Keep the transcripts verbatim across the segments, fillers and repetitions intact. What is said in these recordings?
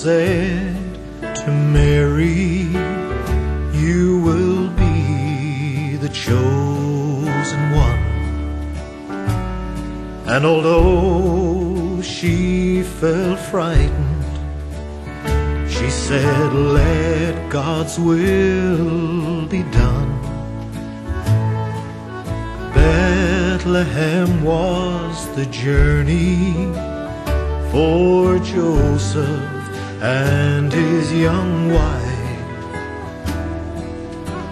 said to Mary, "You will be the chosen one." And although she felt frightened, she said, "Let God's will be done." Bethlehem was the journey for Joseph and his young wife.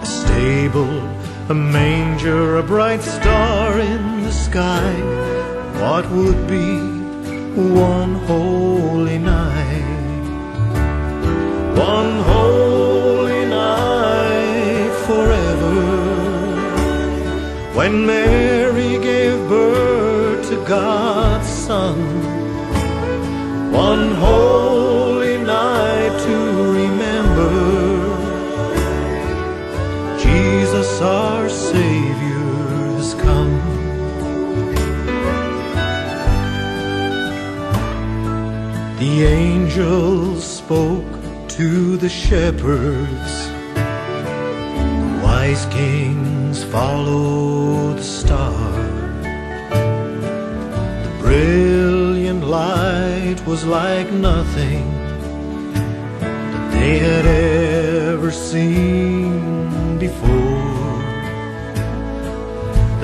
A stable, a manger, a bright star in the sky, what would be one holy night? One holy night forever, when Mary gave birth to God's Son. One holy our Savior has come. The angels spoke to the shepherds, the wise kings followed the star. The brilliant light was like nothing that they had ever seen before.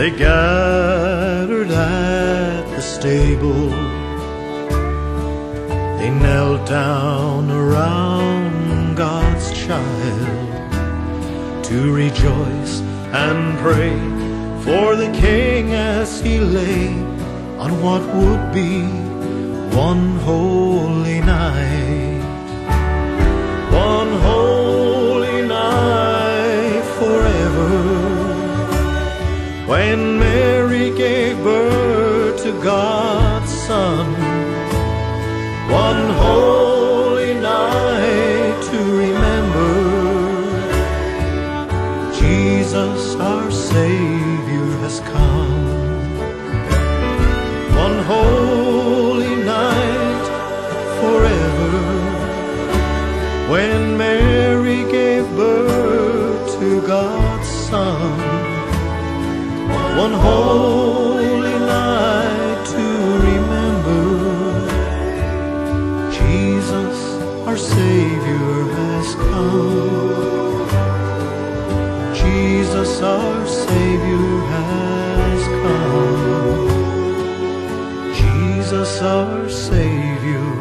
They gathered at the stable, they knelt down around God's child to rejoice and pray for the King as he lay on what would be one holy night. One holy night forever, when Mary gave birth to God's Son. One holy night to remember, Jesus our Savior has come. One holy night forever, when Mary gave birth to God's Son. One holy night to remember, Jesus our Savior has come. Jesus our Savior has come. Jesus our Savior